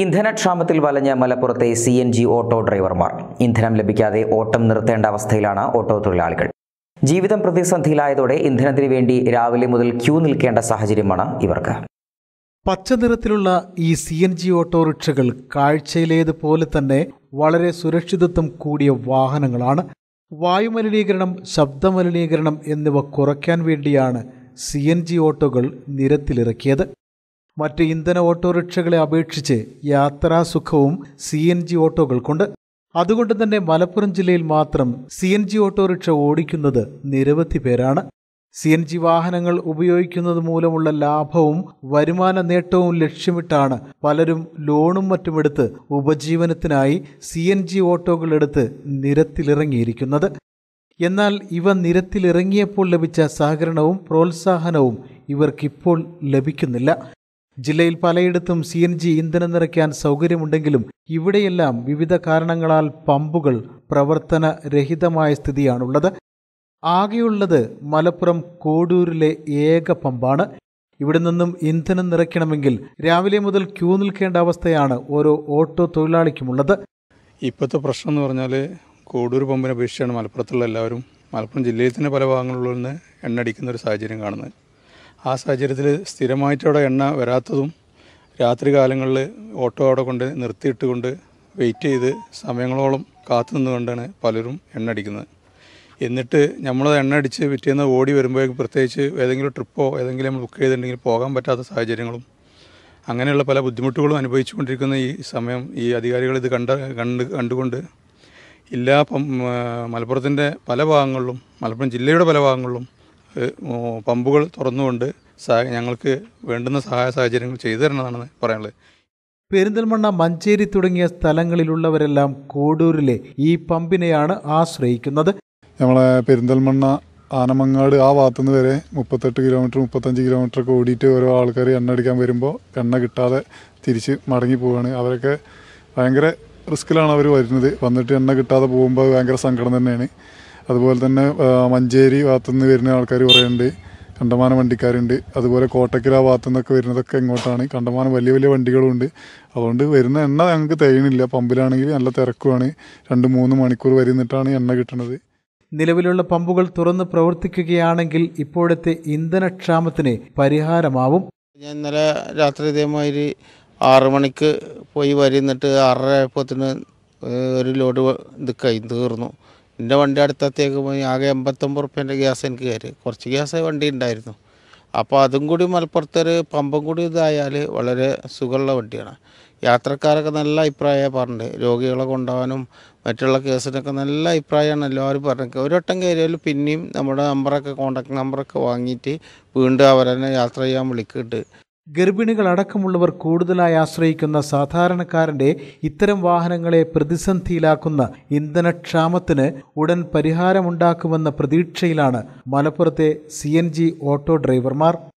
ഇന്ധനക്ഷാമത്തിൽ വലഞ്ഞ മലപ്പുറത്തെ CNG auto ഡ്രൈവർമാർ ഇന്ധനം ലഭിക്കാതെ ഓട്ടം നിർത്തേണ്ട അവസ്ഥയിലാണ് ഓട്ടോ തൊഴിലാളികൾ. ജീവിതം പ്രതിസന്ധിയിലായതോടെ ഇന്ധനത്തിന് വേണ്ടി രാവിലെ മുതൽ ക്യൂ നിൽക്കേണ്ട സാഹചര്യമാണ് ഇവർക്ക്. പച്ചനിറത്തിലുള്ള ഈ CNG ഓട്ടോറിക്ഷകൾ കാഴ്ചയിലേതുപോലെ തന്നെ വളരെ സുരക്ഷിതത്വം കൂടിയ വാഹനങ്ങളാണ്. വായുമലിനീകരണം, ശബ്ദമലിനീകരണം എന്നിവ കുറയ്ക്കാൻ വേണ്ടിയാണ് CNG ഓട്ടോകൾ നിരത്തിലിറക്കിയത്. മറ്റ് ഇന്ധന ഓട്ടോറിക്ഷകളെ അപേക്ഷിച്ച് യാത്രാസുഖവും CNG ഓട്ടോകൾക്കുണ്ട്. അതുകൊണ്ട് തന്നെ മലപ്പുറം ജില്ലയിൽ മാത്രം CNG ഓട്ടോറിക്ഷ ഓടിക്കുന്നത് നിരവധി പേരാണ്. CNG വാഹനങ്ങൾ ഉപയോഗിക്കുന്നത് മൂലമുള്ള ലാഭവും വരുമാന നേട്ടവും ലക്ഷ്യമിട്ടാണ് പലരും ലോണും മറ്റുമെടുത്ത് ഉപജീവനത്തിനായി CNG ഓട്ടോകളെടുത്ത് നിരത്തിലിറങ്ങിയിരിക്കുന്നത്. എന്നാൽ ഇവ നിരത്തിലിറങ്ങിയപ്പോൾ ലഭിച്ച സഹകരണവും പ്രോത്സാഹനവും ഇവർക്കിപ്പോൾ ലഭിക്കുന്നില്ല. ജില്ലയിൽ പലയിടത്തും CNG ഇന്ധനം നിറയ്ക്കാൻ സൗകര്യമുണ്ടെങ്കിലും ഇവിടെയെല്ലാം വിവിധ കാരണങ്ങളാൽ പമ്പുകൾ പ്രവർത്തനരഹിതമായ സ്ഥിതിയാണുള്ളത്. ആകെയുള്ളത് മലപ്പുറം കോഡൂരിലെ ഏക പമ്പാണ്. ഇവിടെ നിന്നും ഇന്ധനം നിറയ്ക്കണമെങ്കിൽ രാവിലെ മുതൽ ക്യൂ നിൽക്കേണ്ട അവസ്ഥയാണ് ഓരോ ഓട്ടോ തൊഴിലാളിക്കുമുള്ളത്. ഇപ്പോഴത്തെ പ്രശ്നം എന്ന് പറഞ്ഞാൽ കോഡൂർ പമ്പിനെ അപേക്ഷിച്ചാണ് മലപ്പുറത്തുള്ള എല്ലാവരും മലപ്പുറം ജില്ലയിൽ തന്നെ പല ഭാഗങ്ങളിലും നിന്ന് എണ്ണടിക്കുന്ന ഒരു സാഹചര്യം കാണുന്നത്. ആ സാഹചര്യത്തിൽ സ്ഥിരമായിട്ട് അവിടെ എണ്ണ വരാത്തതും രാത്രി കാലങ്ങളിൽ ഓട്ടോ അവിടെ കൊണ്ട് നിർത്തിയിട്ടുകൊണ്ട് വെയിറ്റ് ചെയ്ത് സമയങ്ങളോളം കാത്തു നിന്നുകൊണ്ടാണ് പലരും എണ്ണ അടിക്കുന്നത്. എന്നിട്ട് നമ്മൾ എണ്ണ അടിച്ച് വിറ്റേന്ന് ഓടി വരുമ്പോഴേക്കും പ്രത്യേകിച്ച് ഏതെങ്കിലും ട്രിപ്പോ ഏതെങ്കിലും നമ്മൾ ബുക്ക് ചെയ്തിട്ടുണ്ടെങ്കിൽ പോകാൻ പറ്റാത്ത സാഹചര്യങ്ങളും അങ്ങനെയുള്ള പല ബുദ്ധിമുട്ടുകളും അനുഭവിച്ചു കൊണ്ടിരിക്കുന്ന ഈ സമയം ഈ അധികാരികൾ ഇത് കണ്ടുകൊണ്ട് എല്ലാ മലപ്പുറത്തിൻ്റെ പല ഭാഗങ്ങളിലും മലപ്പുറം ജില്ലയുടെ പല ഭാഗങ്ങളിലും പമ്പുകൾ തുറന്നുകൊണ്ട് ഞങ്ങൾക്ക് വേണ്ടുന്ന സഹായ സഹചര്യങ്ങൾ ചെയ്തു തരണമെന്നാണ് പറയാനുള്ളത്. പെരിന്തൽമണ്ണ, മഞ്ചേരി തുടങ്ങിയ സ്ഥലങ്ങളിലുള്ളവരെല്ലാം കോഡൂരിലെ ഈ പമ്പിനെയാണ് ആശ്രയിക്കുന്നത്. നമ്മളെ പെരിന്തൽമണ്ണ, ആനമങ്ങാട് ആ ഭാഗത്തുനിന്ന് വരെ 38 കിലോമീറ്റർ 35 കിലോമീറ്റർ ഒക്കെ ഓടിയിട്ട് ഓരോ ആൾക്കാർ എണ്ണ അടിക്കാൻ വരുമ്പോൾ എണ്ണ കിട്ടാതെ തിരിച്ച് മടങ്ങി പോവുകയാണ്. അവരൊക്കെ ഭയങ്കര റിസ്ക്കിലാണ് അവർ വരുന്നത്. വന്നിട്ട് എണ്ണ കിട്ടാതെ പോകുമ്പോൾ ഭയങ്കര സങ്കടം തന്നെയാണ്. അതുപോലെ തന്നെ മഞ്ചേരി ഭാഗത്തുനിന്ന് വരുന്ന ആൾക്കാർ കുറേയുണ്ട്, കണ്ടമാനം വണ്ടിക്കാരുണ്ട്. അതുപോലെ കോട്ടക്കൽ ആ ഭാഗത്തു നിന്നൊക്കെ വരുന്നതൊക്കെ ഇങ്ങോട്ടാണ്. കണ്ടമാനം വലിയ വലിയ വണ്ടികളുമുണ്ട്. അതുകൊണ്ട് വരുന്ന എണ്ണ ഞങ്ങൾക്ക് തികയുന്നില്ല. പമ്പിലാണെങ്കിൽ നല്ല തിരക്കുമാണ്. 2-3 മണിക്കൂർ വരെ നിന്നിട്ടാണ് എണ്ണ കിട്ടുന്നത്. നിലവിലുള്ള പമ്പുകൾ തുറന്ന് പ്രവർത്തിക്കുകയാണെങ്കിൽ ഇപ്പോഴത്തെ ഇന്ധനക്ഷാമത്തിന് പരിഹാരമാവും. ഞാൻ ഇന്നലെ രാത്രി ഇതേമാതിരി 6 മണിക്ക് പോയി വരി നിന്നിട്ട് 6:30 ഒരു ലോഡ് ഇത് കൈ തീർന്നു. എൻ്റെ വണ്ടി അടുത്തത്തേക്ക് പോയി ആകെ 89 റുപ്യേൻ്റെ ഗ്യാസ് എനിക്ക് കയറി. കുറച്ച് ഗ്യാസ് വണ്ടി ഉണ്ടായിരുന്നു. അപ്പോൾ അതും കൂടി മലപ്പുറത്തൊരു പമ്പും കൂടി ഇതായാൽ വളരെ സുഖമുള്ള വണ്ടിയാണ്. യാത്രക്കാരൊക്കെ നല്ല അഭിപ്രായമാണ് പറഞ്ഞത്. രോഗികളെ കൊണ്ടുപോകാനും മറ്റുള്ള കേസിനൊക്കെ നല്ല അഭിപ്രായമാണ് എല്ലാവരും പറഞ്ഞത്. ഒരു വട്ടം കയറിയാൽ പിന്നെയും നമ്മുടെ നമ്പറൊക്കെ കോണ്ടാക്ട് നമ്പറൊക്കെ വാങ്ങിയിട്ട് വീണ്ടും അവരെന്നെ യാത്ര ചെയ്യാൻ വിളിക്കുന്നുണ്ട്. ഗർഭിണികൾ അടക്കമുള്ളവർ കൂടുതലായി ആശ്രയിക്കുന്ന സാധാരണക്കാരൻ്റെ ഇത്തരം വാഹനങ്ങളെ പ്രതിസന്ധിയിലാക്കുന്ന ഇന്ധനക്ഷാമത്തിന് ഉടൻ പരിഹാരമുണ്ടാക്കുമെന്ന പ്രതീക്ഷയിലാണ് മലപ്പുറത്തെ CNG ഓട്ടോ ഡ്രൈവർമാർ.